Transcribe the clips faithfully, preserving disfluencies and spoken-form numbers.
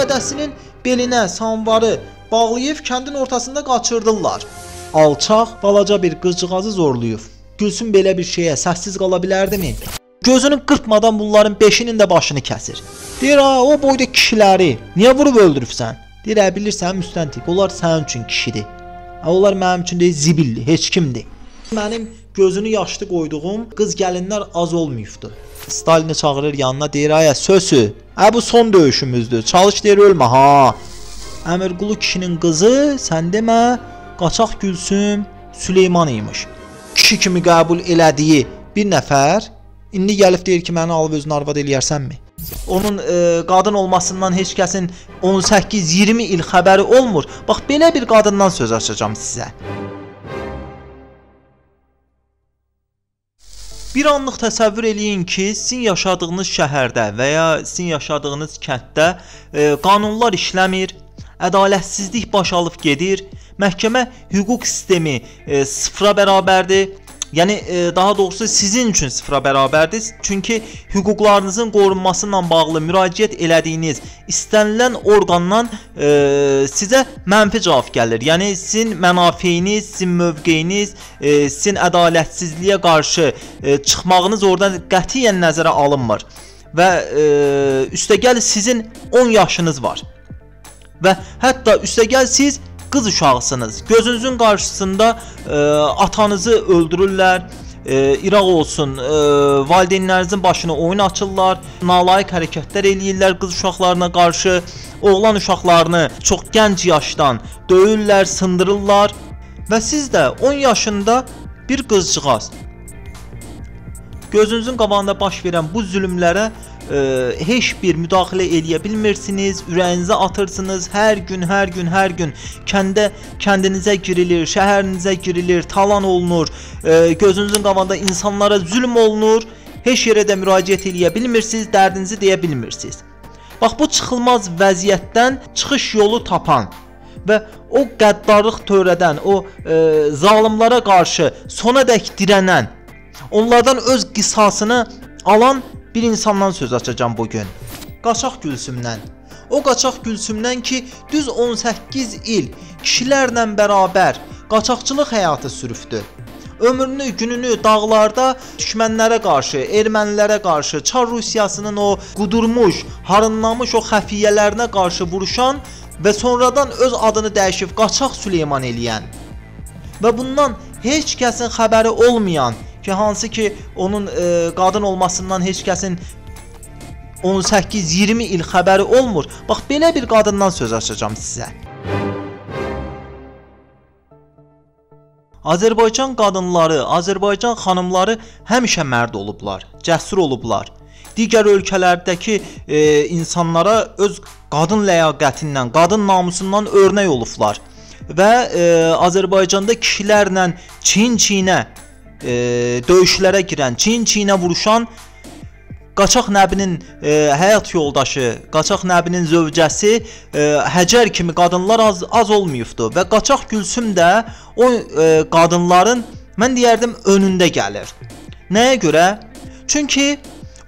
bədəsinin belinə samvarı bağlayıb kəndin ortasında qaçırdırlar. Alçaq balaca bir qızcığazı zorlayıb. Gülsüm belə bir şeyə səssiz qala bilərdimi? Gözünü qırpmadan bunların beşinin də başını kəsir. Deyir, ha, o boyda kişiləri niyə vurub öldürübsən? Deyir, ə, bilirsən müstəntiq, onlar sənin üçün kişidir. Onlar mənim üçün deyil, zibilli, heç kimdir. Mənim gözünü yaşlı qoyduğum qız gəlinlər az olmayıbdır. Stalini çağırır yanına, deyir, ayə, sözü, ə, bu son döyüşümüzdür, çalış deyir, ölmə, ha. Əmirqulu kişinin qızı, sən demə, Qaçaq Gülsüm Süleyman imiş. Kişi kimi qəbul elədiyi bir nəfər, İndi gəlib deyir ki, məni alıb özünü arvad eləyərsənmi? Onun e, qadın olmasından heç kəsin on səkkiz iyirmi il xəbəri olmur. Bax, belə bir qadından söz açacağam sizə. Bir anlıq təsəvvür eləyin ki, sizin yaşadığınız şəhərdə və ya sizin yaşadığınız kənddə e, qanunlar işləmir, ədalətsizlik baş alıb gedir, məhkəmə hüquq sistemi e, sıfıra bərabərdir. Yəni, daha doğrusu sizin üçün sıfıra bərabərdir. Çünki hüquqlarınızın qorunmasıyla bağlı müraciət elədiyiniz istənilən orqandan e, sizə mənfi cavab gəlir. Yəni, sizin mənafeyiniz, sizin mövqeyiniz, e, sizin ədalətsizliyə qarşı e, çıxmağınız oradan qətiyyən nəzərə alınmır. Və e, üstəgəl sizin on yaşınız var. Və hətta üstəgəl siz qız uşağısınız. Gözünüzün qarşısında e, atanızı öldürürlər, e, İraq olsun, e, valideynlərinizin başına oyun açırlar, nalayiq hərəkətlər eləyirlər qız uşaqlarına qarşı, oğlan uşaqlarını çox gənc yaşdan döyürlər, sındırırlar və siz də on yaşında bir qızcığaz. Gözünüzün qabağında baş verən bu zülümlərə Ee, heç bir müdaxilə eləyə bilmirsiniz, ürəyinizə atırsınız, hər gün, hər gün, hər gün kəndə, kəndinizə girilir, şəhərinizə girilir, talan olunur, e, gözünüzün qabağında insanlara zülm olunur, heç yerə də müraciət eləyə bilmirsiniz, dərdinizi deyə bilmirsiniz. Bax, bu çıxılmaz vəziyyətdən çıxış yolu tapan və o qəddarlıq törədən, o e, zalimlara qarşı sona dək dirənən, onlardan öz qisasını alan bir insandan söz açacağım bugün. Qaçaq Gülsümdən. O Qaçaq Gülsümdən ki, düz on səkkiz il kişilərlə bərabər qaçaqçılıq həyatı sürübdü. Ömrünü, gününü dağlarda düşmənlərə qarşı, ermənilərə qarşı, Çar Rusiyasının o qudurmuş, harınlamış o xəfiyyələrinə qarşı vuruşan və sonradan öz adını dəyişib Qaçaq Süleyman eləyən və bundan heç kəsin xəbəri olmayan ki, hansı ki, onun e, qadın olmasından heç kəsin on səkkiz iyirmi il xəbəri olmur. Bax, belə bir qadından söz açacağam sizə. Azərbaycan qadınları, Azərbaycan xanımları həmişə mərd olublar, cəsur olublar. Digər ölkələrdəki e, insanlara öz qadın ləyaqətindən, qadın namusundan örnək olublar. Və e, Azərbaycanda kişilərlə çiyin-çiyinə, E, döyüşlərə girən, çiyin-çiyinə vuruşan Qaçaq Nəbinin e, həyat yoldaşı, Qaçaq Nəbinin zövcəsi e, Həcər kimi qadınlar az, az olmayıbdır və Qaçaq Gülsüm də o e, qadınların, mən deyərdim, önündə gəlir. Nəyə görə? Çünki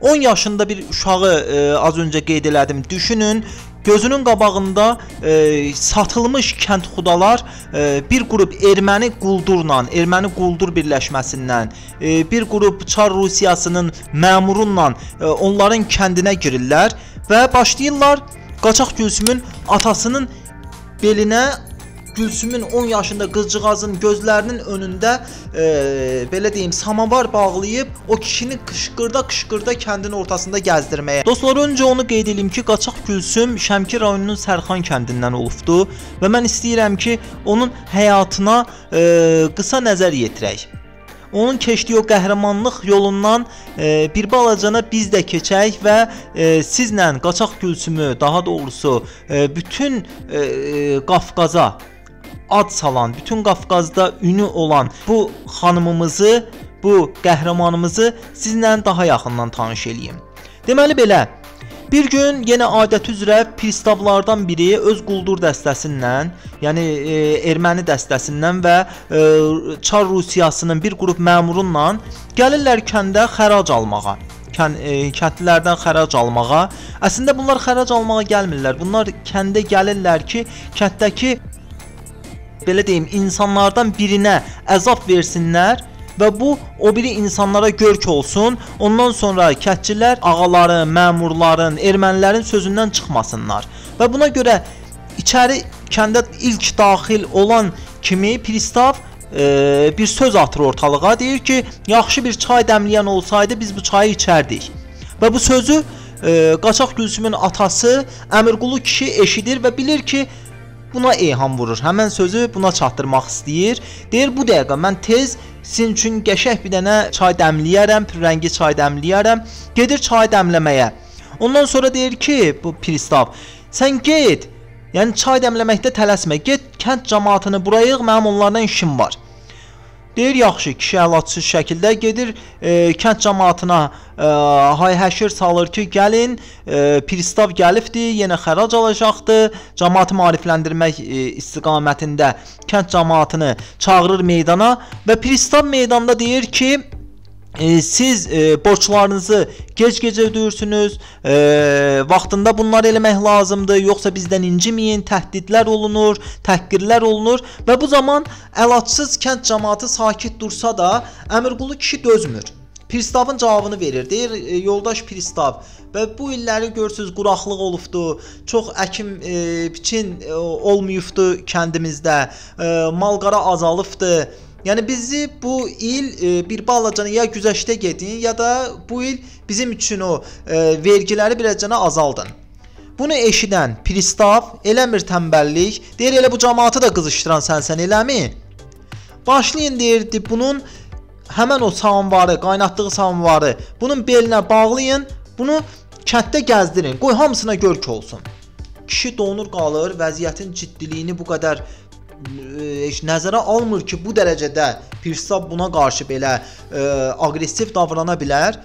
on yaşında bir uşağı e, az öncə qeyd elədim, düşünün, gözünün qabağında e, satılmış kəndxudalar e, bir qrup erməni quldurla, erməni quldur birləşməsindən, e, bir qrup Çar Rusiyasının məmurunla e, onların kəndinə girirlər və başlayırlar Qaçaq Gülsümün atasının belinə, Gülsümün on yaşında qızcığazın gözlərinin önündə e, belə deyim, samavar bağlayıb o kişini qışqırda-qışqırda kəndin ortasında gəzdirməyə. Dostlar, öncə onu qeyd edeyim ki, Qaçaq Gülsüm Şemki rayonunun Sərxan kəndindən olubdu və mən istəyirəm ki, onun həyatına e, qısa nəzər yetirək. Onun keçdiyi o qəhrəmanlıq yolundan e, bir balacana biz də keçək və e, sizlə Qaçaq Gülsümü, daha doğrusu e, bütün e, Qafqaza ad salan, bütün Qafqazda ünü olan bu xanımımızı, bu qəhrəmanımızı sizlə daha yaxından tanış eləyim. Deməli belə, bir gün yenə adət üzrə pristavlardan biri öz quldur dəstəsindən, yəni e, erməni dəstəsindən və e, Çar Rusiyasının bir qrup məmurunla gəlirlər kəndə xərac almağa. kəndlilərdən xərac almağa. Əslində bunlar xərac almağa gəlmirlər. Bunlar kəndə gəlirlər ki, kənddəki belə deyim, insanlardan birinə əzab versinlər və bu o biri insanlara görk olsun. Ondan sonra kəndçilər ağaların, məmurların, ermənilərin sözündən çıxmasınlar. Və buna görə içəri kəndə ilk daxil olan kimi pristav Ee, bir söz atır ortalığa, deyir ki, yaxşı bir çay dəmləyən olsaydı biz bu çayı içərdik. Və bu sözü e, Qaçaq Gülsümün atası Əmirqulu kişi eşidir və bilir ki, buna eyham vurur. Həmən sözü buna çatdırmaq istəyir. Deyir, bu dəqiqə mən tez sizin üçün qəşəng bir dənə çay dəmləyərəm, rəngi çay dəmləyərəm. Gedir çay dəmləməyə. Ondan sonra deyir ki, bu pristav, sən get, yəni çay dəmləməkdə tələsmə, get kənd cəmaatını buraya yığ, mənim onlardan işim var. Deyir, yaxşı, kişi əlatsız şəkildə gedir e, kənd cəmaatına e, hay-həşir salır ki, gəlin, e, pristav gəlibdir, yenə xərac alacaqdır. Cəmaatı maarifləndirmək e, istiqamətində kənd cəmaatını çağırır meydana və pristav meydanda deyir ki, E, siz e, borçlarınızı gec-gecə ödəyirsiniz, e, vaxtında bunları eləmək lazımdır, yoxsa bizdən inciməyin, təhdidlər olunur, təhqirlər olunur və bu zaman əlacsız kənd cəmaatı sakit dursa da Əmirqulu kişi dözmür. Pristavın cavabını verir, deyir, e, yoldaş pristav, və bu illəri görürsünüz quraqlıq olubdu, çox əkim e, biçin e, olmayıbdı kəndimizdə, e, mal-qara azalıbdı. Yəni bizi bu il e, bir balacanı ya güzəştə gedin, ya da bu il bizim üçün o e, vergiləri birəcənə azaldın. Bunu eşidən pristav eləmir tənbəllik, deyir elə bu cəmaatı da qızışdıran sənsən eləmi? Başlayın deyirdi bunun həmən o savanvarı, qaynatdığı savanvarı bunun belinə bağlayın, bunu kənddə gəzdirin, qoy hamısına görk olsun. Kişi donur qalır, vəziyyətin ciddiliyini bu qədər nəzərə almır ki, bu dərəcədə pristav buna qarşı belə e, aqressiv davrana bilər.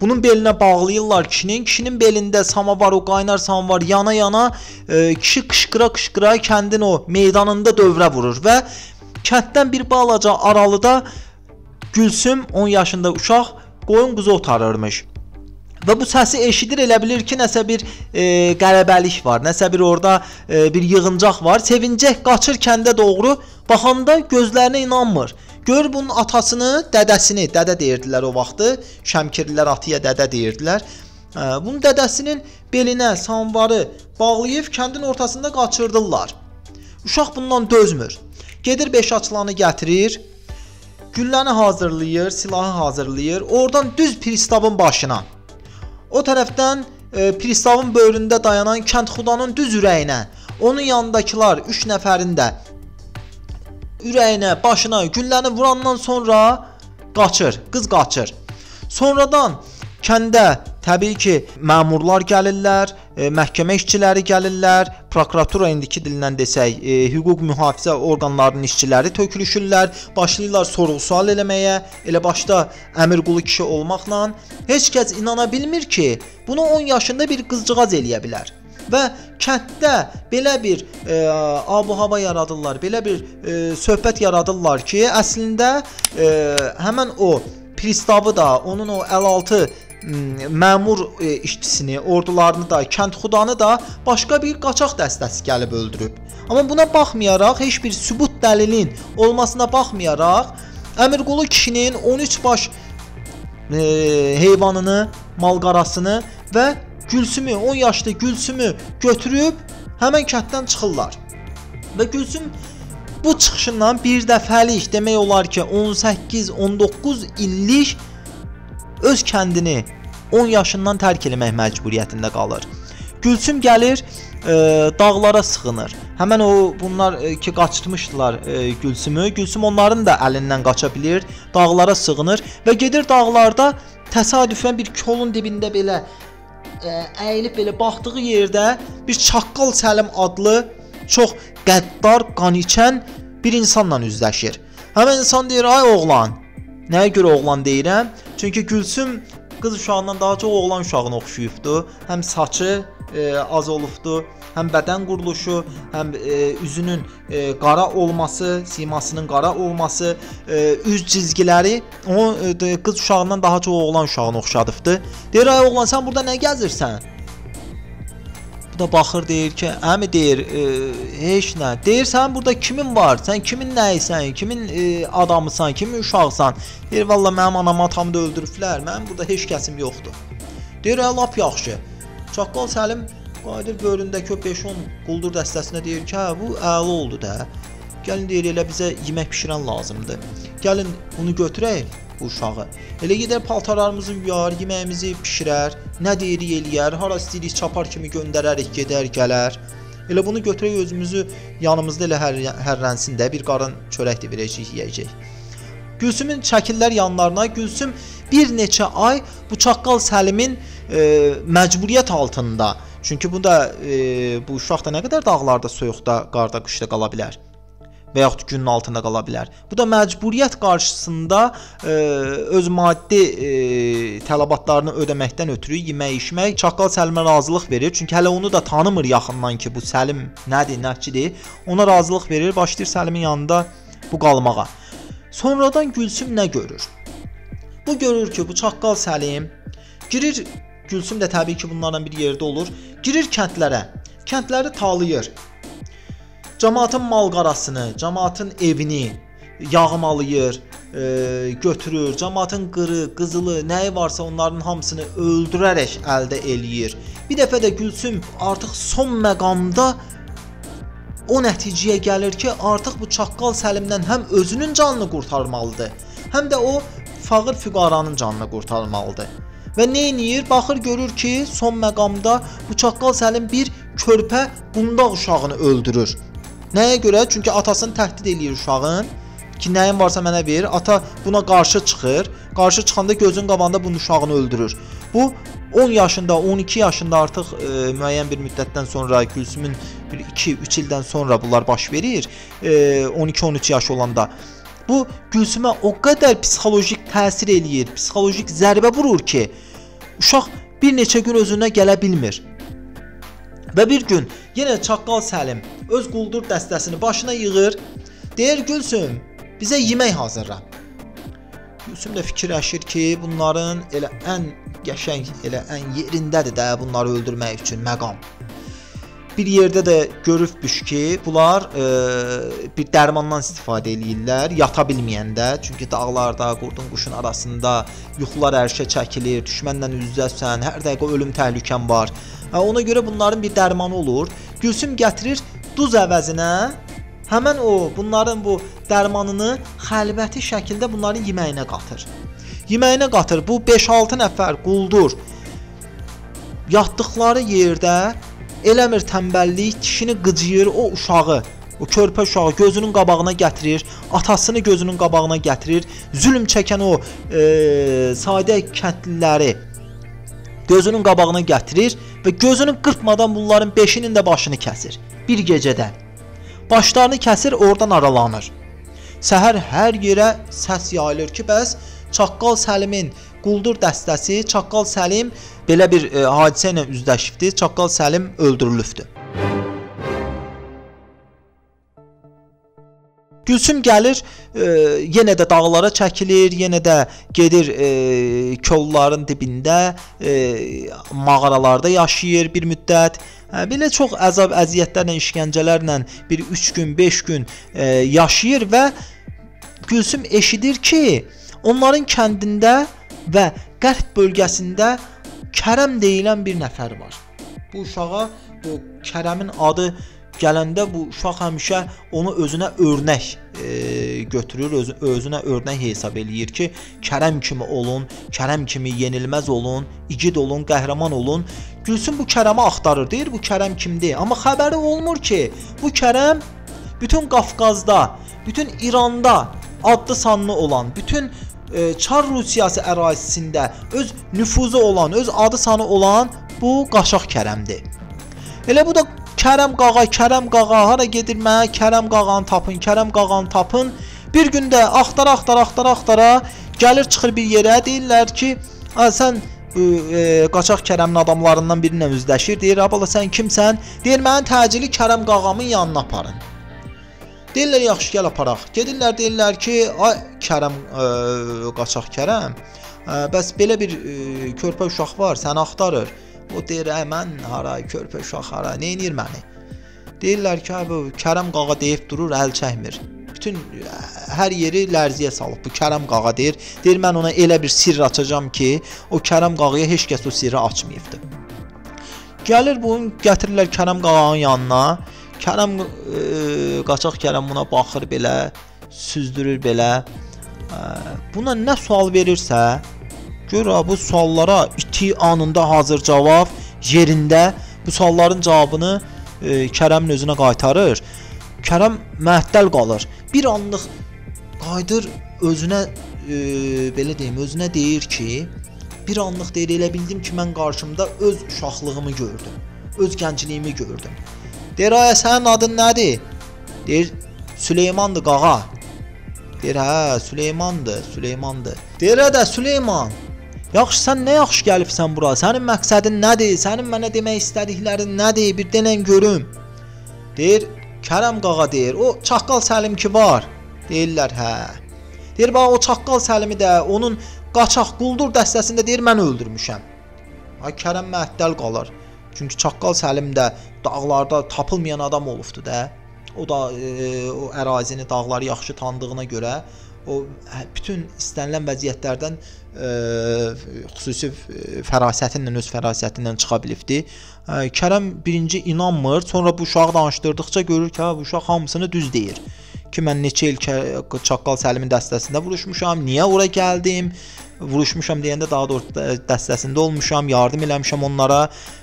Bunun belinə bağlayırlar kişinin, kişinin belində samavar, o qaynar samavar yana-yana e, kişi qışqıra-qışqıra kəndin o meydanında dövrə vurur və kənddən bir balaca aralıda Gülsüm on yaşında uşaq qoyun quzu otarırmış. Və bu səsi eşidir, elə bilir ki, nəsə bir e, qələbəlik var, nəsə bir orada e, bir yığıncaq var. Sevincək qaçır kəndə doğru, baxanda gözlərinə inanmır. Gör bunun atasını, dədəsini, dədə deyirdilər o vaxtı, Şemkirlilər atıya dədə deyirdilər. E, bunun dədəsinin belinə samvarı bağlayıb kəndin ortasında qaçırdırlar. Uşaq bundan dözmür. Gedir beş açılanı gətirir, gülləni hazırlayır, silahı hazırlayır, oradan düz pristavın başına. O tərəfdən e, pristavın böyründə dayanan kəndxudanın düz ürəyinə, onun yanındakılar üç nəfərin də ürəyinə, başına gülləni vurandan sonra qaçır, qız qaçır. Sonradan kəndə təbii ki, məmurlar gəlirlər, e, məhkəmə işçiləri gəlirlər, prokuratura indiki dilindən desək, e, hüquq mühafizə orqanlarının işçiləri tökülüşürlər, başlayırlar sorğu-sual eləməyə, elə başda Əmirqulu kişi olmaqla. Heç kəs inana bilmir ki, bunu on yaşında bir qızcığaz eləyə bilər. Və kənddə belə bir e, abu-hava yaradırlar, belə bir e, söhbət yaradırlar ki, əslində e, həmən o pristavı da, onun o əl altı məmur e, işçisini, ordularını da, kəndxudanı da başqa bir qaçaq dəstəsi gəlib öldürüb. Amma buna baxmayaraq, heç bir sübut dəlilin olmasına baxmayaraq, Əmirqulu kişinin on üç baş e, heyvanını, malqarasını və Gülsümü, on yaşlı Gülsümü götürüb həmən kənddən çıxırlar. Və Gülsüm bu çıxışından bir dəfəlik, demək olar ki, on səkkiz on doqquz illik öz kəndini on yaşından tərk eləmək məcburiyyətində qalır. Gülsüm gəlir, e, dağlara sığınır. Həmən o, bunlar e, ki qaçırmışdılar e, Gülsümü. Gülsüm onların da əlindən qaça bilir, dağlara sığınır və gedir dağlarda təsadüfən bir kolun dibində belə e, əyilib belə baxdığı yerdə bir Çaqqal Səlim adlı çox qəddar, qan içən bir insanla üzləşir. Həmən insan deyir, ay oğlan. Nəyə görə oğlan deyirəm? Çünki Gülsüm qız uşağından daha çox oğlan uşağına oxşuyubdu. Həm saçı, e, az olubdu. Həm bədən quruluşu, həm e, üzünün e, qara olması, simasının qara olması, e, üz cizgiləri o e, qız uşağından daha çox oğlan uşağına oxşadıbdı. Deyir, ay oğlan, sən burada nə gəzirsən? Bu da baxır, deyir ki, əmi, deyir, e, heç nə. Deyir, sən burada kimin var? Sən kimin nəyisən? Kimin e, adamısan? Kimin uşaqsan? Deyir, valla mənim anamı atamı da öldürüblər. Mənim burada heç kəsim yoxdur. Deyir, ə, lap yaxşı. Çaqqal Səlim qayıdır böyründəki beş on quldur dəstəsinə, deyir ki, hə, bu əla oldu da. Gəlin, deyir, elə bizə yemək pişirən lazımdır. Gəlin, bunu götürək, uşağı. Elə gedər paltarlarımızı yuyar, yeməyimizi pişirər, nə deyirik eləyər, hara istəyirik çapar kimi göndərərik, gedər, gələr. Elə bunu götürək özümüzü yanımızda elə hər, hərrənsində bir qarın çörək də verəcəyik, yiyəcək. Gülsümün çəkirlər yanlarına. Gülsüm bir neçə ay bu Çaqqal Səlimin e, məcburiyyət altında. Çünki bu da e, bu uşaq da nə qədər dağlarda, soyuqda, qarda, qışda qala bilər. Və yaxud günün altında qala bilər. Bu da məcburiyyət qarşısında e, öz maddi e, tələbatlarını ödəməkdən ötürü yemək, içmək Çaqqal Səlimə razılıq verir. Çünki hələ onu da tanımır yaxından ki, bu Səlim nədir, nəçidir. Ona razılıq verir, başlayır Səlimin yanında bu qalmağa. Sonradan Gülsüm nə görür? Bu görür ki, bu Çaqqal Səlim girir, Gülsüm də təbii ki, bunlarla bir yerdə olur, girir kəndlərə, kəndləri talayır. Cəmaatın malqarasını, cəmaatın evini yağmalayır, e, götürür, cəmaatın qırı, qızılı, nəyi varsa onların hamısını öldürərək əldə eləyir. Bir dəfə də Gülsüm artıq son məqamda o nəticəyə gəlir ki, artıq bu Çaqqal Səlimdən həm özünün canını qurtarmalıdır, həm də o fağır füqaranın canını qurtarmalıdır. Və neyniyir? Baxır, görür ki, son məqamda bu Çaqqal Səlim bir körpə qundaq uşağını öldürür. Nəyə görə? Çünki atasını təhdid eləyir uşağın ki, nəyin varsa mənə ver. Ata buna qarşı çıxır. Qarşı çıxanda gözün qabağında bunun uşağını öldürür. Bu on yaşında, on iki yaşında artıq e, müəyyən bir müddətdən sonra, Gülsümün iki üç ildən sonra bunlar baş verir. E, on iki on üç yaş olanda. Bu Gülsümə o qədər psixolojik təsir eləyir, psixolojik zərbə vurur ki, uşaq bir neçə gün özünə gələ bilmir. Və bir gün yenə Çaqqal Səlim öz quldur dəstəsini başına yığır, deyir, Gülsüm, bizə yemək hazırla. Gülsüm də fikirləşir ki, bunların elə ən qəşəng, elə ən yerindədir də bunları öldürmək üçün məqam. Bir yerdə də görübmüş ki, bunlar e, bir dərmandan istifadə eləyirlər, yata bilməyəndə. Çünki dağlarda, qurdun quşun arasında yuxular ərşə çəkilir, düşmənlə üz-üzəsən, hər dəqiqə ölüm təhlükən var. Ona görə bunların bir dərmanı olur. Gülsüm gətirir duz əvəzinə, həmən o bunların bu dərmanını xəlvəti şəkildə bunların yeməyinə qatır. Yeməyinə qatır, bu beş altı nəfər quldur yatdıqları yerdə eləmir tənbəllik, dişini qıcıyır, o uşağı, o körpə uşağı gözünün qabağına gətirir, atasını gözünün qabağına gətirir, zülm çəkən o e, sadə kəndliləri gözünün qabağına gətirir və gözünü qırpmadan bunların beşinin də başını kəsir. Bir gecədə. Başlarını kəsir, oradan aralanır. Səhər hər yerə səs yayılır ki, bəs Çaqqal Səlimin quldur dəstəsi, Çaqqal Səlim belə bir e, hadisə ilə üzləşibdi, Çaqqal Səlim öldürülübdü. Gülsüm gəlir, e, yenə də dağlara çəkilir, yenə də gedir e, kolların dibində, e, mağaralarda yaşayır bir müddət. Hə, belə çox əzab, əziyyətlərlə, işgəncələrlə bir üç gün, beş gün e, yaşayır və Gülsüm eşidir ki, onların kəndində və qərb bölgəsində Kərəm deyilən bir nəfər var. Bu uşağa, bu Kərəmin adı gələndə bu uşaq həmişə onu özünə örnək e, götürür, öz, özünə örnək hesab eləyir ki, Kərəm kimi olun, Kərəm kimi yenilməz olun, igid olun, qəhrəman olun. Gülsüm bu Kərəmi axtarır, deyir, bu Kərəm kimdir? Amma xəbəri olmur ki, bu Kərəm bütün Qafqazda, bütün İranda adlı sanlı olan, bütün e, Çar Rusiyası ərazisində öz nüfuzu olan, öz adı sanı olan bu Qaçaq Kərəmdir. Elə bu da Kerem Qağa, Kerem Qağa, hara gedir mənə, Kerem Qağanı tapın, Kerem Qağanı tapın. Bir gün də axtara, axtara, axtara, axtara, gəlir, çıxır bir yerə, deyirlər ki, sən e, Qaçaq Kərəmin adamlarından birinlə üzləşir. Deyir, abala sən kimsən? Deyir, mənim təcili Kerem Qağamın yanına aparın. Deyirlər, yaxşı, gəl aparaq. Gedirlər, deyirlər ki, ay Kərəm, e, Qaçaq Kərəm, e, bəs belə bir e, körpə uşaq var, səni axtarır. O deyir, ə, mən hara, körpə uşaq hara, neynir məni? Deyirlər ki, bu Kerem Qağa deyib durur, əl çəkmir. Bütün hər yeri lərziyə salıb. Bu Kerem Qağa deyir. Deyir, mən ona elə bir sirr açacağam ki, o Kerem Qağaya heç kəs o sirri açmayıbdı. Gəlir bunu, gətirirlər Kerem Qağanın yanına. Kerem, e, Qaçaq Kərəm buna baxır belə, süzdürür belə. E, buna nə sual verirsə, gör bu suallara iti anında hazır cavab yerində bu sualların cavabını e, Kərəmin özünə qaytarır. Kərəm məhdəl qalır. Bir anlıq qayıdır özünə, e, belə deyim, özünə deyir ki, bir anlıq deyir, elə bildim ki, mən qarşımda öz uşaqlığımı gördüm, öz gəncliyimi gördüm. Deyir, ay, sənin adın nədir? Deyir, Süleymandır qağa. Deyir, hə, Süleymandır, Süleymandır. Deyir, hə də, Süleyman, yaxşı, sən nə yaxşı gəlibsən bura? Sənin məqsədin nədir? Sənin mənə demək istədiklərin nədir? Bir denən görüm. Deyir, Kerem Qağa deyir, o Çaqqal Səlim ki var. Deyirlər, hə. Deyir, bax, o Çaqqal Səlimi də onun qaçaq quldur dəstəsində deyir, mən öldürmüşəm. Ay, Kərəm məhdəl qalır. Çünki Çaqqal Səlim də dağlarda tapılmayan adam olubdu da. O da e, o ərazini, dağları yaxşı tanıdığına görə o bütün istənilən vəziyyətlərdən e, xüsusi fərasətinlə, öz fərasətinlə çıxa bilibdi. E, Kərəm birinci inanmır, sonra bu uşağı danışdırdıqca görür ki, ha, bu uşaq hamısını düz deyir. Ki, mən neçə il Çaqqal Səlimin dəstəsində vuruşmuşam, niyə ora gəldim, vuruşmuşam deyəndə daha doğrusu dəstəsində olmuşam, yardım eləmişəm onlara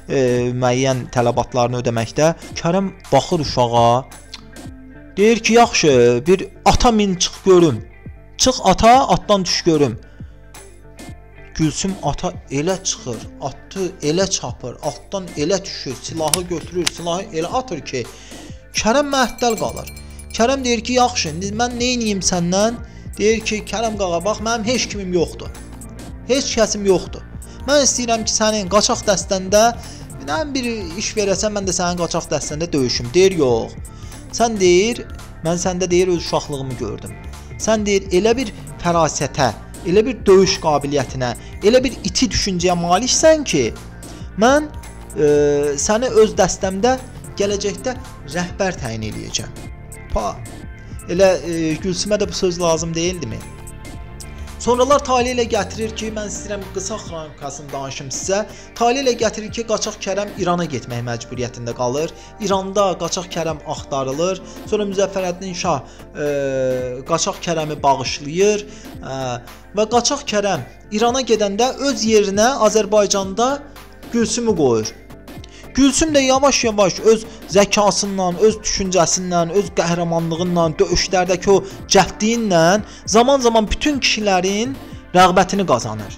e, müəyyən tələbatlarını ödəməkdə. Kərəm baxır uşağa, deyir ki, yaxşı, bir ata min çıx görüm. Çıx ata, atdan düş görüm. Gülsüm ata elə çıxır, atı elə çapır, atdan elə düşür, silahı götürür, silahı elə atır ki, Kərəm məhdəl qalır. Kərəm deyir ki, yaxşı, mən neyniyim səndən? Deyir ki, Kerem Qağa, bax, mənim heç kimim yoxdur. Heç kəsim yoxdur. Mən istəyirəm ki, sənin qaçaq dəstəndə bir iş verəsən, mən də sənin qaçaq dəstəndə döyüşüm. Deyir, yox. Sən deyir, mən səndə deyir, öz uşaqlığımı gördüm. Sən deyir, elə bir fərasətə, elə bir döyüş qabiliyyətinə, elə bir iti düşüncəyə maliksən ki, mən e, səni öz dəstəmdə gələcəkdə rəhbər təyin eləyəcəm. Pa, elə e, Gülsümə də bu söz lazım deyildimi? Sonralar tali ilə gətirir ki, mən istəyirəm qısa xronikasını danışım sizə. Tali ilə gətirir ki, Qaçaq Kərəm İrana getmək məcburiyyətində qalır. İranda Qaçaq Kərəm axtarılır. Sonra Müzəffərəddin Şah e, Qaçaq Kərəmi bağışlayır. E, və Qaçaq Kərəm İrana gedəndə öz yerinə Azərbaycanda Gülsümü qoyur. Gülsüm də yavaş-yavaş öz zəkasından, öz düşüncəsindən, öz qəhrəmanlığından, döyüşlərdəki o cəhdiyinlə zaman-zaman bütün kişilərin rəğbətini qazanır.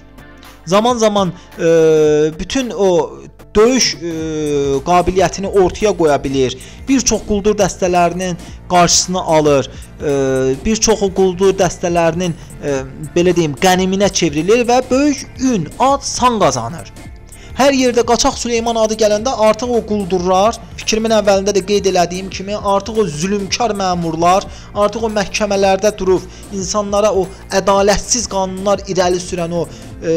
Zaman-zaman e, bütün o döyüş e, qabiliyyətini ortaya qoya bilir. Bir çox quldur dəstələrinin qarşısını alır. E, bir çox quldur dəstələrinin e, belə deyim, qəniminə çevrilir və böyük ün, ad, san qazanır. Hər yerdə Qaçaq Süleyman adı gələndə artıq o quldurlar, fikrimin əvvəlində də qeyd elədiyim kimi, artıq o zülümkar məmurlar, artıq o məhkəmələrdə durub insanlara o ədalətsiz qanunlar irəli sürən o e,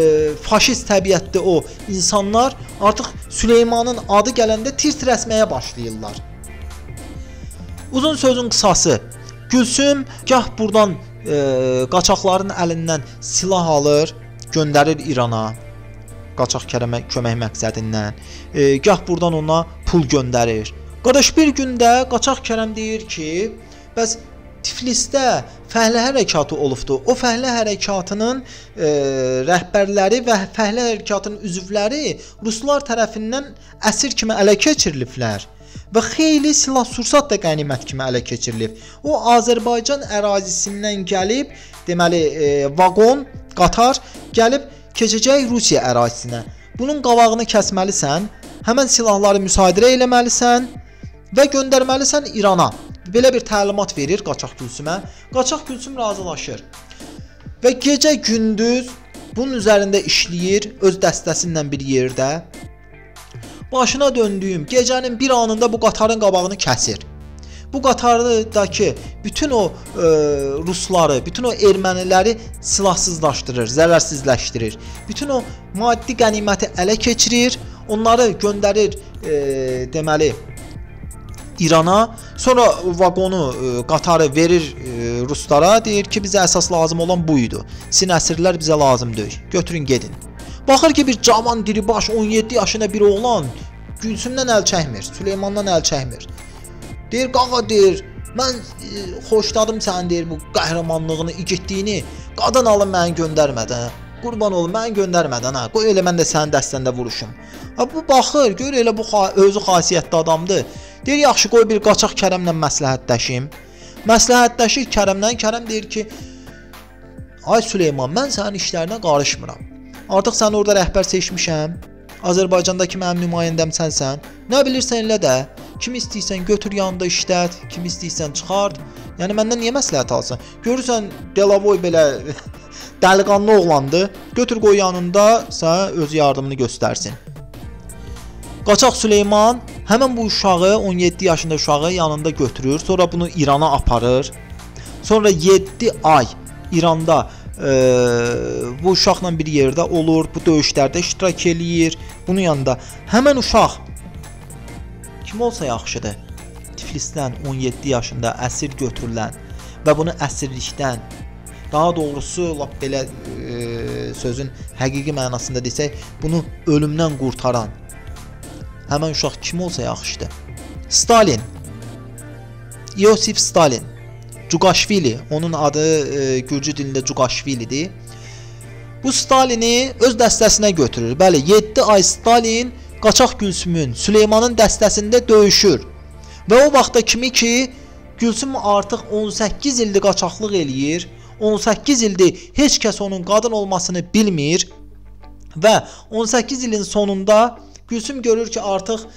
faşist təbiətli o insanlar artıq Süleymanın adı gələndə tir-tir əsməyə başlayırlar. Uzun sözün qısası, Gülsüm gah buradan e, qaçaqların əlindən silah alır, göndərir İrana. Qaçaq Kərəmə kömək məqsədindən, e, gah buradan ona pul göndərir. Qardaş, bir gündə Qaçaq Kərəm deyir ki, bəs Tiflisdə fəhlə hərəkatı olubdu. O fəhlə hərəkatının e, rəhbərləri və fəhlə hərəkatının üzvləri ruslar tərəfindən əsir kimi ələ keçiriliblər və xeyli silah-sursat da qənimət kimi ələ keçirilib. O Azərbaycan ərazisindən gəlib, deməli, e, vaqon, qatar gəlib keçəcək Rusiya ərazisinə. Bunun qavağını kəsməlisən, həmən silahları müsadirə eləməlisən və göndərməlisən İrana. Belə bir təlimat verir Qaçaq Gülsümə. Qaçaq Gülsüm razılaşır və gecə-gündüz Bunun üzərində işləyir, öz dəstəsinlə bir yerdə. Başına döndüyüm gecənin bir anında bu qatarın qabağını kəsir. Bu qatardakı bütün o e, Rusları, bütün o erməniləri silahsızlaşdırır, zərərsizləşdirir. Bütün o maddi qəniməti ələ keçirir, onları göndərir e, deməli İrana. Sonra vaqonu, e, qatarı verir e, Ruslara, deyir ki, bizə əsas lazım olan buydu. Sizin əsirlər bizə lazımdır, götürün gedin. Baxır ki, bir cavan diribaş on yeddi yaşında bir oğlan Gülsümdən əl çəkmir, Süleymandan əl çəkmir. Deyir, qağa deyir, mən e, xoşladım sən deyir bu qəhrəmanlığını, igidliyini, qadan alın məni göndərmədən, qurban olun məni göndərmədən, hə, qoy elə mən də sənin dəstəndə vuruşum. Ha, bu baxır, gör elə bu özü xasiyyətli adamdır. Deyir, yaxşı qoy bir Qaçaq Kərəmlə məsləhətləşim. Məsləhətləşir Kərəmdən, Kərəm deyir ki, ay Süleyman, mən sənin işlərinə qarışmıram. Artıq sən orada rəhbər seçmişəm, Azərbaycandakı mənim nümayəndəm sənsən, nə bilirsən elə də, kimi istəyirsən götür yanında işlət, kimi istəyirsən çıxart, yəni məndən niyə məsləhət alsın? Görürsən, Delavoy belə dəliqanlı oğlandı, götür qoy yanında, sən öz yardımını göstərsin. Qaçaq Süleyman həmən bu uşağı, on yeddi yaşında uşağı yanında götürür, sonra bunu İrana aparır, sonra yeddi ay İranda Ee, bu uşaqla bir yerdə olur, bu döyüşlərdə iştirak eləyir. Bunun yanında həmən uşaq kim olsa yaxşıdır, Tiflisdən on yeddi yaşında əsir götürülən və bunu əsirlikdən, daha doğrusu lap belə e, sözün həqiqi mənasında desək, bunu ölümdən qurtaran həmən uşaq kim olsa yaxşıdır. Stalin, Yosif Stalin, Cugashvili, onun adı e, Gürcü dilində Cugashvilidir. Bu Stalini öz dəstəsinə götürür. Bəli, yeddi ay Stalin Qaçaq Gülsümün, Süleymanın dəstəsində döyüşür. Və o vaxta kimi ki, Gülsüm artıq on səkkiz ildir qaçaqlıq eləyir. on səkkiz ildir heç kəs onun qadın olmasını bilmir. Və on səkkiz ilin sonunda Gülsüm görür ki, artıq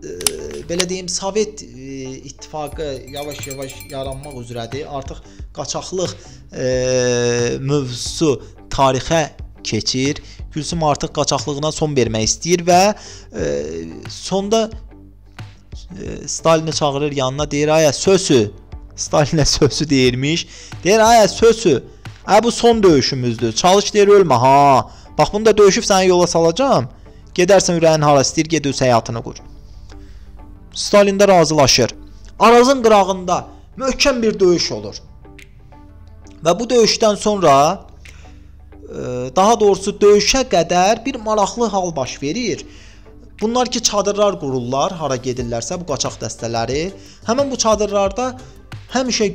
e, belə deyim, Sovet e, İttifaqı yavaş-yavaş yaranmaq üzrədir. Artıq qaçaqlıq e, mövzusu tarixə keçir. Gülsüm artıq qaçaqlığına son vermək istəyir və e, sonda e, Stalini çağırır yanına, deyir, ayə sözü, Stalinə sözü deyirmiş, deyir, ayə sözü, ə, bu son döyüşümüzdür, çalış deyir, ölmə ha, bax bunu da döyüşüb səni yola salacam, gedərsən ürəyin hara istəyir, ged öz həyatını qur. Stalin də razılaşır. Arazın qırağında möhkəm bir döyüş olur. Və bu döyüşdən sonra, daha doğrusu döyüşə qədər bir maraqlı hal baş verir. Bunlar ki, çadırlar qururlar, hara gedirlərsə bu qaçaq dəstələri. Həmin bu çadırlarda həmişə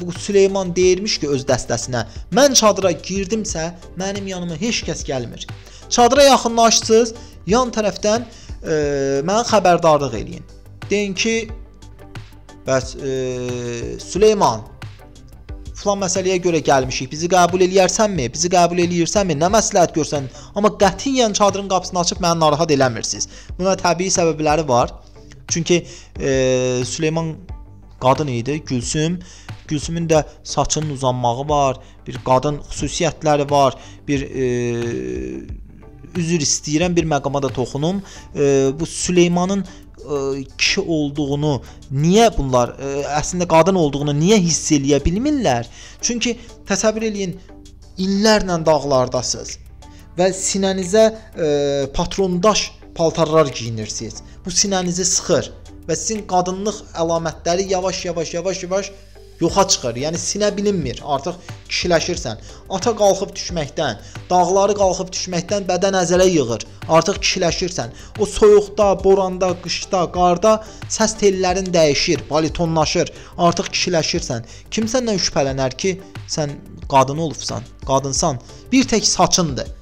bu Süleyman deyirmiş ki, öz dəstəsinə, mən çadıra girdimsə, mənim yanıma heç kəs gəlmir. Çadıra yaxınlaşsınız, yan tərəfdən e, mənə xəbərdarlıq eləyin. Deyin ki, bəs e, Süleyman, filan məsələyə görə gəlmişik, bizi qəbul eləyərsənmi, bizi qəbul eləyərsənmi, nə məsləhət görsən, amma qətiyyən çadırın qapısını açıb məni narahat eləmirsiniz. Buna təbii səbəbləri var, çünki e, Süleyman qadın idi, Gülsüm, Gülsümün də saçının uzanmağı var, bir qadın xüsusiyyətləri var, bir e, üzür istəyirəm, bir məqama da toxunum, e, bu Süleymanın kişi olduğunu, niyə bunlar əslində qadın olduğunu niyə hiss eləyə bilmirlər? Çünki təsəvvür eləyin, illərlə dağlardasınız və sinənizə e, patrondaş paltarlar giyinirsiniz. Bu sinənizi sıxır və sizin qadınlıq əlamətləri yavaş-yavaş yavaş-yavaş yoxa çıxır. Yəni sinə bilinmir, artıq kişiləşirsən. Ata qalxıb düşməkdən, dağları qalxıb düşməkdən bədən əzələ yığır. Artıq kişiləşirsən. O soyuqda, boranda, qışda, qarda səs tellərin dəyişir, balitonlaşır. Artıq kişiləşirsən. Kim səndən şübhələnər ki, sən qadın olubsan, qadınsan. Bir tək saçındır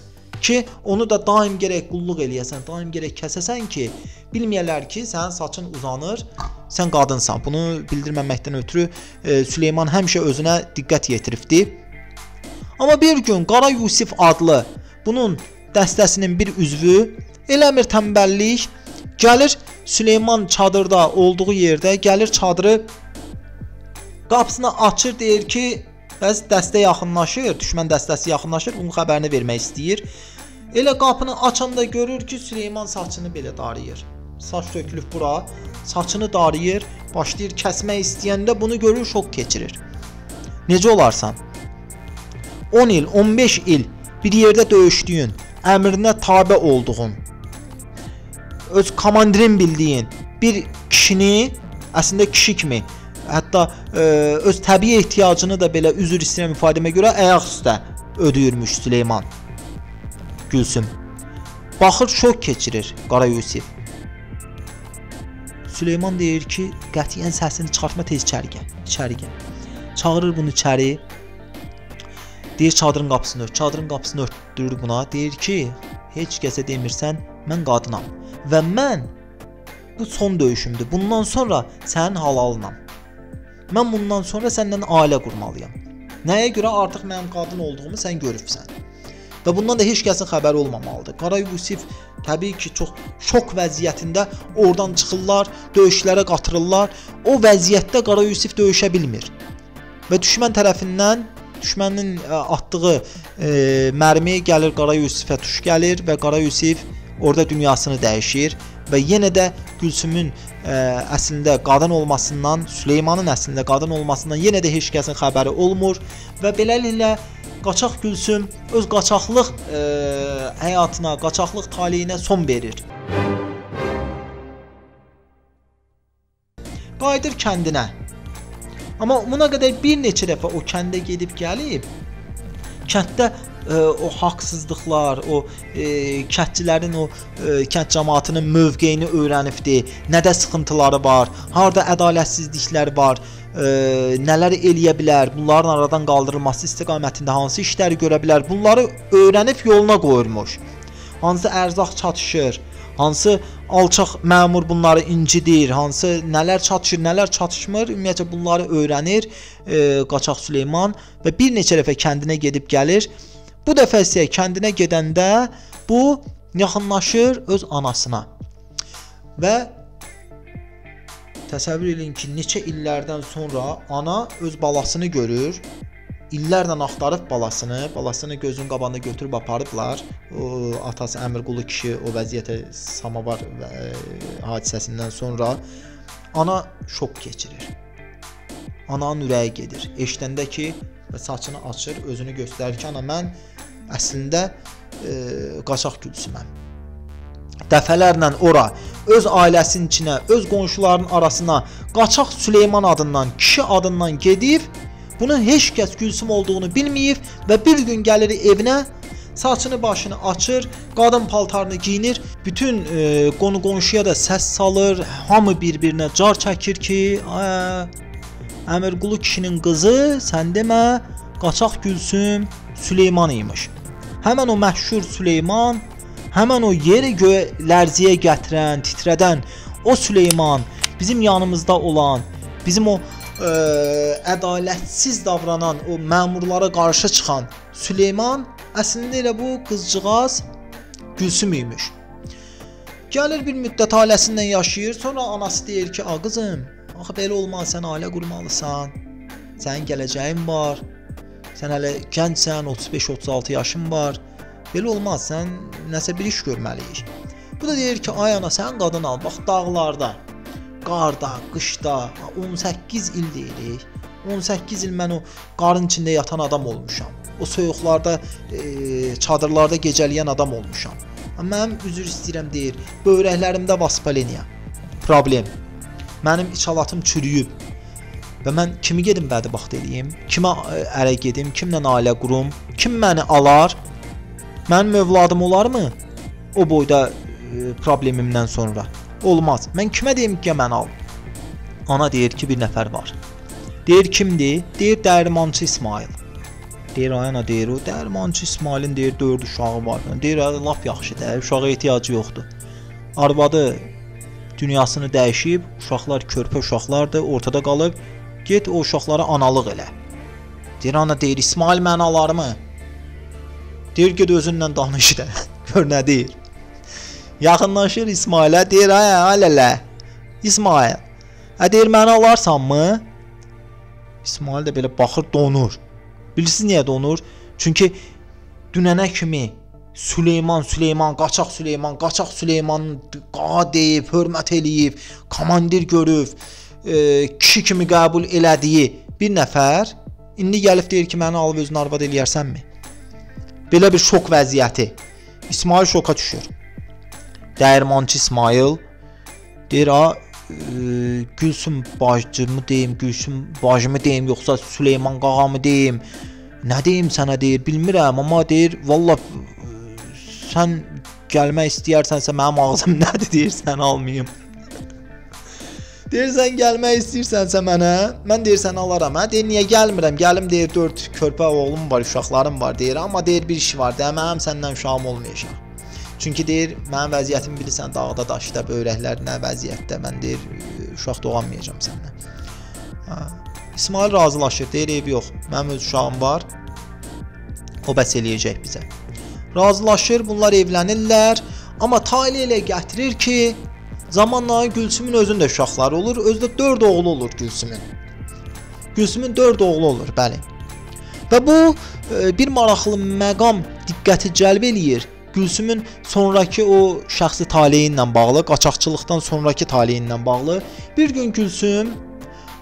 ki, onu da daim gərək qulluq eləyəsən, daim gərək kəsəsən ki, bilməyələr ki, sənin saçın uzanır, sən qadınsan. Bunu bildirməməkdən ötürü e, Süleyman həmişə özünə diqqət yetiribdi. Amma bir gün Qara Yusif adlı bunun dəstəsinin bir üzvü eləmir tənbəllik, gəlir Süleyman çadırda olduğu yerdə, gəlir çadırı qapısını açır, deyir ki, Bəzi dəstə yaxınlaşır, düşmən dəstəsi yaxınlaşır, bunun xəbərini vermək istəyir. Elə qapını açanda görür ki, Süleyman saçını belə darıyır. Saç tökülüb bura, saçını darıyır, başlayır kəsmək istəyəndə bunu görür, şok keçirir. Necə olarsan, on il, on beş il bir yerdə döyüşdüyün, əmrinə tabe olduğun, öz komandirin bildiyin bir kişini, əslində kişi kimi, hətta e, öz təbii ehtiyacını da belə üzr istəyirəm ifadəmə görə ayaq üstə ödəyirmiş Süleyman. Gülsüm baxır, şok keçirir Qara Yusif. Süleyman deyir ki, qətiyyən səsini çıxartma, tez içəri gəl, içəri gəl. Çağırır bunu içəri, deyir çadırın qapısını ört, çadırın qapısını örtdürür buna, deyir ki, heç kəsə demirsən, mən qadınam və mən bu son döyüşümdür, bundan sonra sənin halalınam. Mən bundan sonra səndən ailə qurmalıyam. Nəyə görə? Artıq mənim qadın olduğumu sən görübsən. Və bundan da heç kəsin xəbəri olmamalıdır. Qara Yusif təbii ki, çox şok vəziyyətində oradan çıxırlar, döyüşlərə qatırırlar. O vəziyyətdə Qara Yusif döyüşə bilmir. Və düşmən tərəfindən, düşmənin atdığı e, mərmi gəlir Qara Yusifə tuş gəlir və Qara Yusif orada dünyasını dəyişir. Və yenə də Gülsümün ə, əslində qadın olmasından, Süleymanın əslində qadın olmasından yenə də heç kəsin xəbəri olmur və beləliklə qaçaq Gülsüm öz qaçaqlıq ə, həyatına, qaçaqlıq taleyinə son verir. Qayıdır kəndinə. Amma buna qədər bir neçə dəfə o kəndə gedib gəlib, kənddə o haqsızlıqlar, o e, kəndçilərin, o e, kənd cəmaatının mövqeyini öyrənibdi, nədə sıxıntıları var, harda ədalətsizliklər var, e, nələr eləyə bilər, bunların aradan qaldırılması istiqamətində hansı işləri görə bilər, bunları öyrənib yoluna qoyurmuş. Hansı ərzaq çatışır, hansı alçaq məmur bunları incidir, hansı nələr çatışır, nələr çatışmır, ümumiyyətlə bunları öyrənir e, qaçaq Süleyman və bir neçə dəfə kəndinə gedib gəlir. Bu dəfə isə kəndinə gedəndə bu yaxınlaşır öz anasına və təsəvvür edin ki, neçə illərdən sonra ana öz balasını görür, illərlə axtarıb balasını, balasını gözünün qabağına götürüb aparıblar. O, atası Əmirqulu kişi o vəziyyətə samavar və, e, hadisəsindən sonra ana şok keçirir, ananın ürəyi gedir, eşidəndə ki, və saçını açır, özünü göstərir ki, ana mən əslində e, qaçaq Gülsüməm. Dəfələrlə ora, öz ailəsinin içinə, öz qonşuların arasına qaçaq Süleyman adından, kişi adından gedib, bunun heç kəs Gülsüm olduğunu bilməyib və bir gün gəlir evinə, saçını başını açır, qadın paltarını giyinir, bütün e, qonu-qonşuya da səs salır, hamı bir-birinə car çəkir ki, ə, Əmirqulu kişinin qızı, sən demə, qaçaq Gülsüm Süleyman imiş. Həmən o məşhur Süleyman, həmən o yeri göyə lərziyə gətirən, titrədən o Süleyman, bizim yanımızda olan, bizim o ə, ədalətsiz davranan, o məmurlara qarşı çıxan Süleyman, əslində elə bu qızcığaz Gülsüm imiş. Gəlir bir müddət ailəsindən yaşayır, sonra anası deyir ki, a qızım, axı belə olmaz, sən ailə qurmalısan, sənin gələcəyin var, sən hələ gəncsən, otuz beş otuz altı yaşın var, belə olmaz, sən nəsə bir iş görməliyik. Bu da deyir ki, ay ana, sən qadın al, bax dağlarda, qarda, qışda, on səkkiz il deyirik, on səkkiz il mən o qarın içində yatan adam olmuşam, o soyuqlarda, e, çadırlarda gecələyən adam olmuşam. Mənim üzr istəyirəm deyir, böyrəklərimdə vaspaleniya, problem. Mənim içalatım çürüyüb və mən kimi gedim bədbəxt eləyim, kimə ərə gedim, kimlə ailə qurum, kim məni alar, mənim övladım olarmı o boyda e, problemimdən sonra? Olmaz, mən kimə deyim ki, mən al? Ana deyir ki, bir nəfər var. Deyir kimdir? Deyir dəyirmançı İsmail. Deyir ayana, deyir o dəyirmançı İsmailin deyir dörd uşağı var, deyir lap yaxşıdır, uşağa ehtiyacı yoxdur. Arvadı dünyasını dəyişib, uşaqlar körpə uşaqlardır, ortada qalıb, get o uşaqlara analıq elə. Deyir, ana deyir, İsmail məni alarmı? Deyir, get özünlə danış da, gör nə deyir. Yaxınlaşır İsmailə, deyir, ay, alələ, İsmail, ə, deyir, məni alarsanmı? İsmail də belə baxır, donur. Bilirsiniz niyə donur? Çünki dünənə kimi Süleyman, Süleyman, Qaçaq Süleyman, Qaçaq Süleyman qağa deyib, hörmət eləyib, komandir görüb, e, kişi kimi qəbul elədiyi bir nəfər indi gəlib deyir ki, məni alıb özünü arvad eləyərsənmi? Belə bir şok vəziyyəti. İsmail şoka düşür. Dəyirmançı İsmail deyir, a, e, Gülsüm bacımı deyim, Gülsüm bacımı deyim, yoxsa Süleyman qağamı deyim, nə deyim sənə deyir, bilmirəm, amma deyir, valla sən gəlmək istəyirsənsə mənim ağzım nədir deyirsən, almayım. Deyirsən gəlmək istəyirsənsə mənə, mən deyirsən alaram, hə? Deyir niyə gəlmirəm, gəlim deyir dörd körpə oğlum var, uşaqlarım var deyir, amma deyir bir iş var, deyir mənim səndən uşağım olmayacaq. Çünki deyir mənim vəziyyətimi bilirsən, dağda daşda böyrəklər nə vəziyyətdə, mən deyir uşaq doğanmayacam səndən. Hə. İsmail razılaşır, deyir ev yox, mənim öz uşağım var, o bəs eləyəcək bizə. Razılaşır, bunlar evlənirlər, amma tali ilə gətirir ki, zamanla Gülsümün özünün də uşaqları olur, özü də dörd oğlu olur Gülsümün. Gülsümün dörd oğlu olur, bəli. Və bu bir maraqlı məqam diqqəti cəlb eləyir. Gülsümün sonraki o şəxsi taleyi ilə bağlı, qaçaqçılıqdan sonraki taleyi ilə bağlı. Bir gün Gülsüm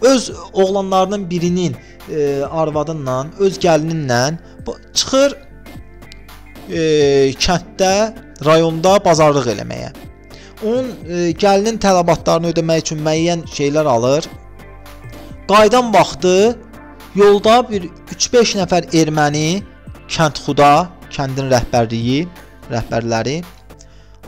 öz oğlanlarının birinin arvadınla, öz gəlininlə çıxır E, kənddə, rayonda bazarlıq eləməyə. Onun e, gəlinin tələbatlarını ödəmək üçün müəyyən şeylər alır. Qaydan vaxtı yolda bir üç-beş nəfər erməni, kəndxuda, kəndin rəhbərliyi, rəhbərləri.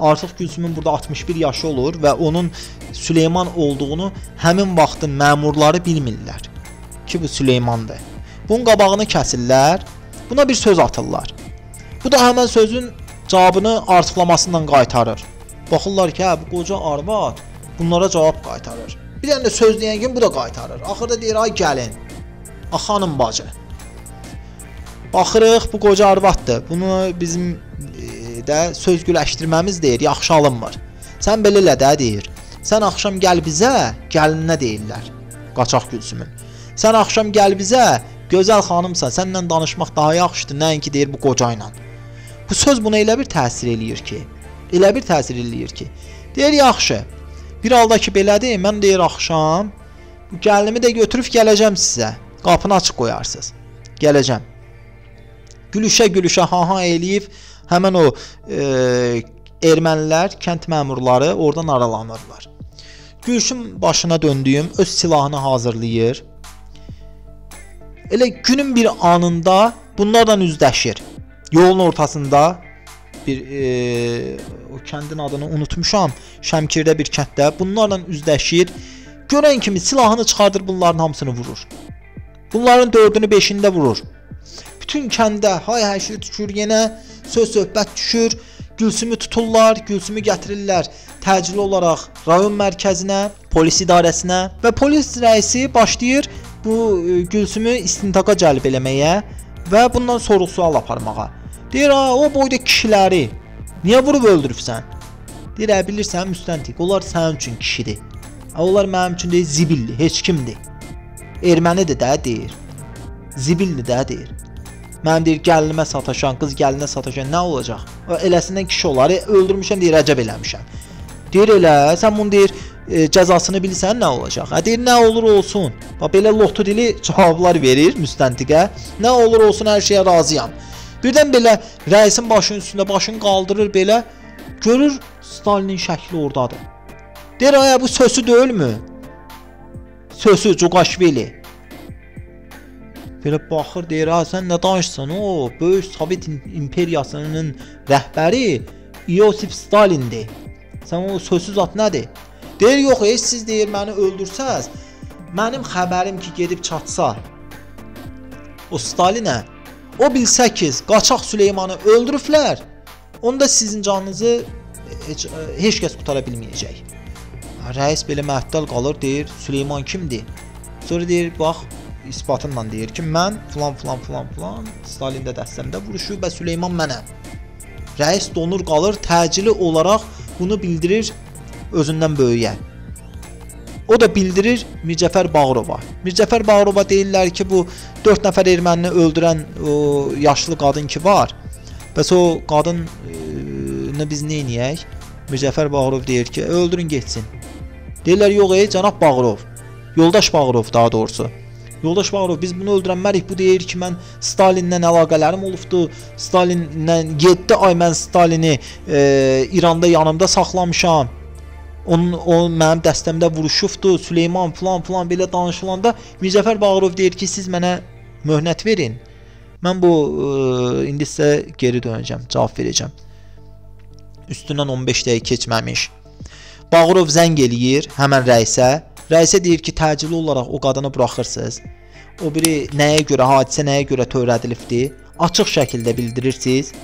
Artıq Gülsümün burada altmış bir yaşı olur və onun Süleyman olduğunu həmin vaxtın məmurları bilmirlər ki, bu Süleymandır. Bunun qabağını kəsirlər, buna bir söz atırlar. Bu da həmən sözün cavabını artıqlamasından qaytarır. Baxırlar ki, hə, bu qoca arvad bunlara cavab qaytarır. Bir dənə də söz deyən gün bu da qaytarır. Axırda deyir, ay gəlin, axanın bacı. Baxırıq, bu qoca arvaddır. Bunu bizim e, də söz güləşdirməmiz deyir, yaxşı alınmır. Sən belə elə də deyir, sən axşam gəl bizə, gəlinə deyirlər Qaçaq Gülsümün. Sən axşam gəl bizə, gözəl xanımsan, sənlə danışmaq daha yaxşıdır, nəinki deyir bu qoca ilə. Bu söz buna elə bir təsir eləyir ki, elə bir təsir eləyir ki, deyir yaxşı, bir halda ki belədir, mən deyir axşam, gəlinimi də götürüb gələcəm sizə, qapını açıq qoyarsınız, gələcəm. Gülüşə-gülüşə ha-ha eləyib, həmən o e, ermənilər, kənd məmurları oradan aralanırlar. Gülüşün başına döndüyüm öz silahını hazırlayır. Elə günün bir anında bunlardan üzləşir. Yolun ortasında bir e, o kəndin adını unutmuşam. Şemkirdə bir kənddə bunlarla üzləşir. Görən kimi silahını çıxardır, bunların hamısını vurur. Bunların dördünü beşində vurur. Bütün kəndə hay həşir düşür yenə, söz söhbət düşür. Gülsümü tuturlar, Gülsümü gətirirlər təcili olaraq rayon mərkəzinə, polis idarəsinə və polis rəisi başlayır bu Gülsümü istintaqa cəlb eləməyə və bundan sorğu-sual aparmağa. Deyir, ha, o boyda kişiləri niyə vurub öldürübsən? Deyir, hə, bilirsən, müstəntiq, onlar sənin üçün kişidir. Onlar mənim üçün deyir, zibilli, heç kimdir. Ermənidir də, deyir. Zibilli də, deyir. Mənim deyir, gəlinimə sataşan, qız gəlinə sataşan nə olacaq? Eləsindən kişi olar, öldürmüşəm, deyir, əcəb eləmişəm. Deyir, elə, sən bunu deyir, cəzasını bilsən nə olacaq? Hə, deyir, nə olur olsun. Bax, belə lotu dili cavablar verir müstəntiqə. Nə olur olsun, hər şeyə razıyam. Birdən belə rəisin başının üstündə başını qaldırır belə. Görür, Stalinin şəkli oradadır. Deyir, aya, bu sözü deyilmi? Sözü, Cugashvili. Belə baxır, deyir, ha, sən nə danışsan, o, böyük Sovet imperiyasının rəhbəri Yosif Stalindir. Sən o sözsüz at nədir? Deyir, yox, heç siz deyir, məni öldürsəz, mənim xəbərim ki, gedib çatsa o Stalinə, o bilsə ki, Qaçaq Süleymanı öldürüblər, onda sizin canınızı heç, heç kəs qutara bilməyəcək. Rəis belə məhdəl qalır, deyir, Süleyman kimdir? Sonra deyir, bax, isbatımla deyir ki, mən filan, filan, filan, filan, Stalin də dəstəmdə vuruşub və Süleyman mənə. Rəis donur qalır, təcili olaraq bunu bildirir özündən böyüyə. O da bildirir Mircəfər Bağırova. Mircəfər Bağırova deyirlər ki, bu dörd nəfər ermənini öldürən o yaşlı qadın ki var. Bəs o qadını biz nə edəyik? Mircəfər Bağırov deyir ki, öldürün getsin. Deyirlər, yox ey cənab Bağırov, yoldaş Bağırov daha doğrusu. Yoldaş Bağırov, biz bunu öldürənmərik, bu deyir ki, mən Stalinlə əlaqələrim olubdu, Stalinlə yeddi ay mən Stalini e, İranda yanımda saxlamışam, onun, onun mənim dəstəmdə vuruşubdu, Süleyman falan falan belə danışılanda Mircəfər Bağırov deyir ki, siz mənə möhnət verin, mən bu e, indi sizə geri dönəcəm, cavab verəcəm. Üstündən on beş dəqiqə keçməmiş. Bağırov zəng eləyir həmən rəisə. Rəisə deyir ki, təcili olaraq o qadını buraxırsınız. O biri nəyə görə, hadisə nəyə görə törədilibdir? Açıq şəkildə bildirirsiniz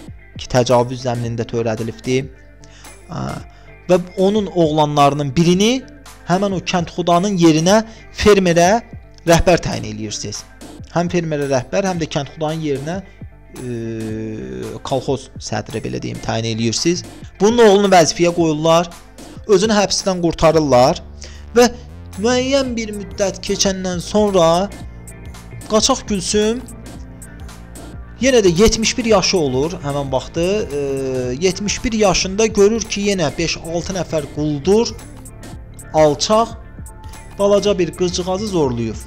ki, təcavüz zəminində törədilibdir. Və onun oğlanlarının birini həmən o kəndxudanın yerinə fermerə rəhbər təyin edirsiniz. Həm fermerə rəhbər, həm də kəndxudanın yerinə e, kolxoz sədri belə deyim, təyin edirsiniz. Bunun oğlunu vəzifəyə qoyurlar, özünü həbsdən qurtarırlar və müəyyən bir müddət keçəndən sonra Qaçaq Gülsüm yenə də yetmiş bir yaşı olur, həmən baxdı, yetmiş bir yaşında görür ki, yenə beş altı nəfər quldur, alçaq, balaca bir qızcığazı zorlayıb.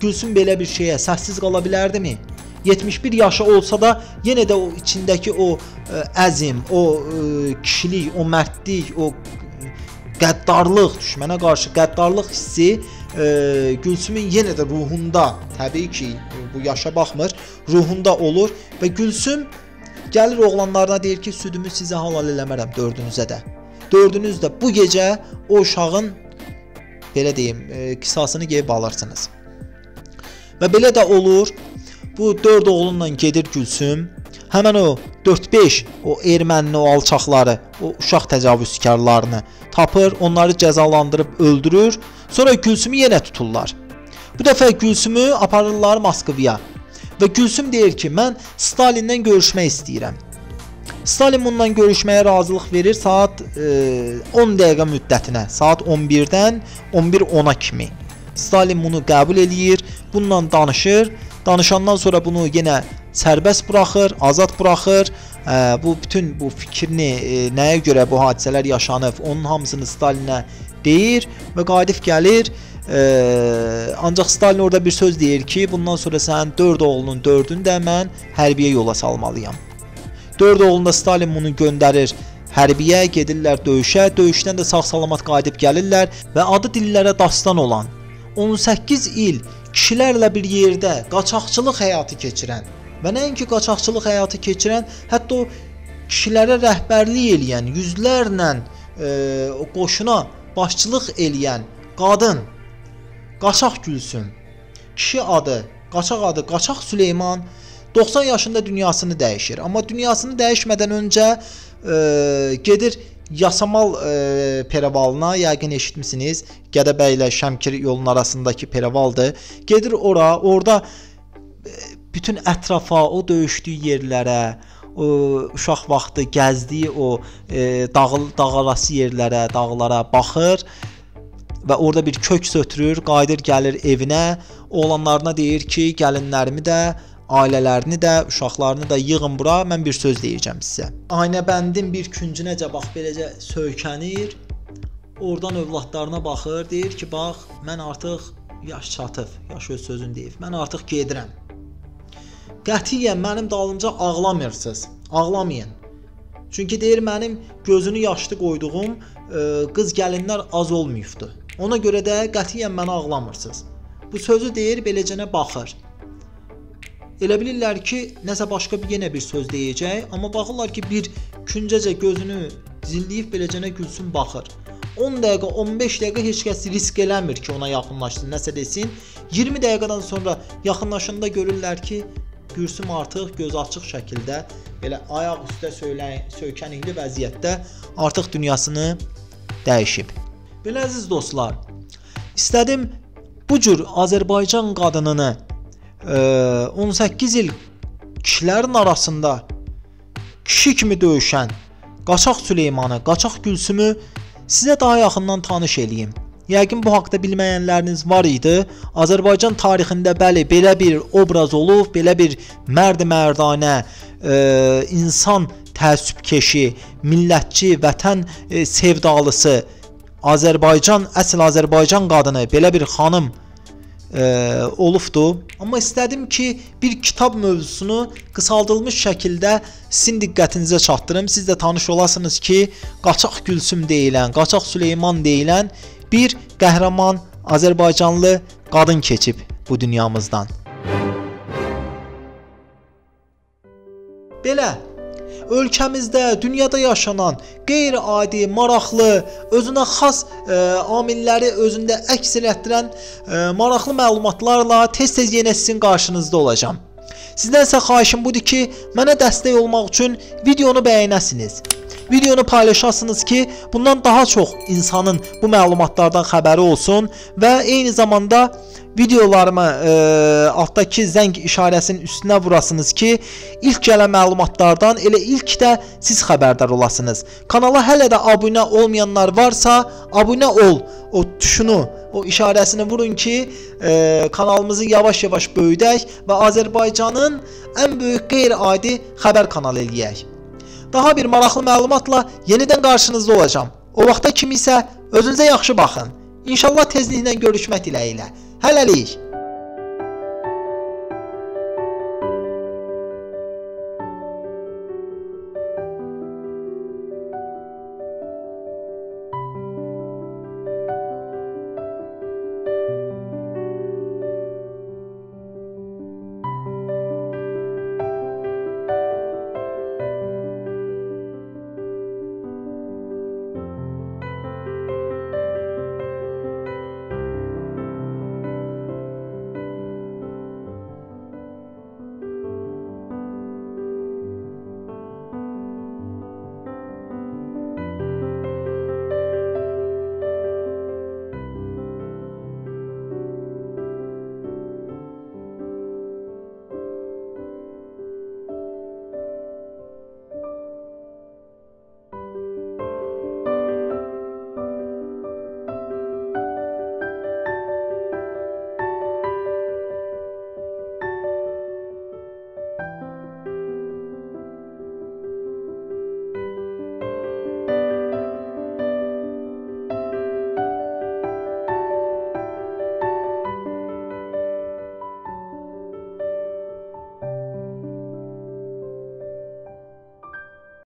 Gülsüm belə bir şeyə səssiz qala bilərdimi? yetmiş bir yaşı olsa da yenə də o içindəki o əzim, o kişilik, o mərdlik, o qəddarlıq, düşmənə qarşı qəddarlıq hissi e, Gülsümün yenə də ruhunda, təbii ki bu yaşa baxmır, ruhunda olur və Gülsüm gəlir oğlanlarına deyir ki, südümü sizə halal eləmərəm dördünüzə də. Dördünüz də bu gecə o uşağın belə deyim, e, qisasını geyib alırsınız. Və belə də olur, bu dörd oğlunla gedir Gülsüm, həmən o dörd beş o ermənini, o alçaqları, o uşaq təcavüzkarlarını tapır, onları cəzalandırıb öldürür. Sonra Gülsümü yenə tuturlar. Bu dəfə Gülsümü aparırlar Moskvaya. Və Gülsüm deyir ki, mən Stalinlə görüşmək istəyirəm. Stalin bununla görüşməyə razılıq verir saat e, on dəqiqə müddətinə, saat on birdən on bir ona kimi. Stalin bunu qəbul eləyir, bununla danışır. Danışandan sonra bunu yenə sərbəst buraxır, azad buraxır. Ə, bu bütün bu fikrini e, nəyə görə bu hadisələr yaşanıb, onun hamısını Stalinə deyir və Qadif gəlir. E, ancaq Stalin orada bir söz deyir ki, bundan sonra sənin dörd oğlunun dördünü də mən hərbiyə yola salmalıyam. Dörd oğlunda Stalin bunu göndərir hərbiyə, gedirlər döyüşə, döyüşdən də sağ-salamat Qadif gəlirlər və adı dillərə dastan olan on səkkiz il kişilərlə bir yerdə qaçaqçılıq həyatı keçirən və nəinki qaçaqçılıq həyatı keçirən, hətta o kişilərə rəhbərlik eləyən, yüzlərlə e, qoşuna başçılıq eləyən qadın Qaçaq Gülsüm, kişi adı, qaçaq adı Qaçaq Süleyman doxsan yaşında dünyasını dəyişir. Amma dünyasını dəyişmədən öncə e, gedir Yasamal e, perevalına, yəqin eşitmisiniz, Gədəbə ilə Şemkir yolun arasındakı perevaldır. Gedir ora, orada e, bütün ətrafa, o döyüşdüyü yerlərə, o uşaq vaxtı gəzdiyi o e, dağ, dağ arası yerlərə, dağlara baxır və orada bir kök sötürür, qayıdır gəlir evinə, oğlanlarına deyir ki, gəlinlərimi də, ailələrini də, uşaqlarını da yığın bura, mən bir söz deyəcəm sizə. Aynəbəndin bir küncünəcə bax beləcə söykənir, oradan övladlarına baxır, deyir ki, bax, mən artıq yaş çatıb, yaş öz sözünü deyib, mən artıq gedirəm. Qətiyyən mənim dalımca ağlamırsınız, ağlamayın. Çünki deyir, mənim gözünü yaşlı qoyduğum qız gəlinlər az olmayıbdı. Ona görə də qətiyyən mənə ağlamırsınız. Bu sözü deyir, beləcənə baxır. Elə bilirlər ki, nəsə başqa bir yenə bir söz deyəcək, amma baxırlar ki, bir küncəcə gözünü zilliyib beləcənə Gülsüm baxır. on dəqiqə, on beş dəqiqə heç kəs risk eləmir ki, ona yaxınlaşsın, nəsə desin. iyirmi dəqiqədən sonra yaxınlaşında görürlər ki, Gülsüm artıq göz açıq şəkildə, belə ayaq üstə söykənili vəziyyətdə artıq dünyasını dəyişib. Belə əziz dostlar, istədim bu cür Azərbaycan qadınını on səkkiz il kişilərin arasında kişi kimi döyüşən Qaçaq Süleymanı, Qaçaq Gülsümü sizə daha yaxından tanış eləyim. Yəqin bu haqda bilməyənləriniz var idi. Azərbaycan tarixində bəli belə bir obraz olub, belə bir mərd-mərdanə, e, insan təəssübkeşi, millətçi, vətən e, sevdalısı, Azərbaycan, əsl Azərbaycan qadını, belə bir xanım e, olubdu. Amma istədim ki, bir kitab mövzusunu qısaldılmış şəkildə sizin diqqətinizə çatdırım. Siz də tanış olasınız ki, Qaçaq Gülsüm deyilən, Qaçaq Süleyman deyilən bir qəhrəman Azərbaycanlı qadın keçib bu dünyamızdan. Belə, ölkəmizdə, dünyada yaşanan qeyri-adi, maraqlı, özünə xas e, amilləri özündə əks etdirən e, maraqlı məlumatlarla tez-tez yenə sizin qarşınızda olacağım. Sizdən isə xahişim budur ki, mənə dəstək olmaq üçün videonu bəyənəsiniz. Videonu paylaşasınız ki, bundan daha çox insanın bu məlumatlardan xəbəri olsun və eyni zamanda videolarımı e, altdakı zəng işarəsinin üstünə vurasınız ki, ilk gələn məlumatlardan elə ilk də siz xəbərdar olasınız. Kanala hələ də abunə olmayanlar varsa, abunə ol, o tuşunu, o işarəsini vurun ki, e, kanalımızı yavaş-yavaş böyüdək və Azərbaycanın ən böyük qeyri-adi xəbər kanalı eləyək. Daha bir maraqlı məlumatla yenidən qarşınızda olacağım. O vaxta kimi isə özünüzə yaxşı baxın. İnşallah tezliklə görüşmək diləyilə. Hələlik!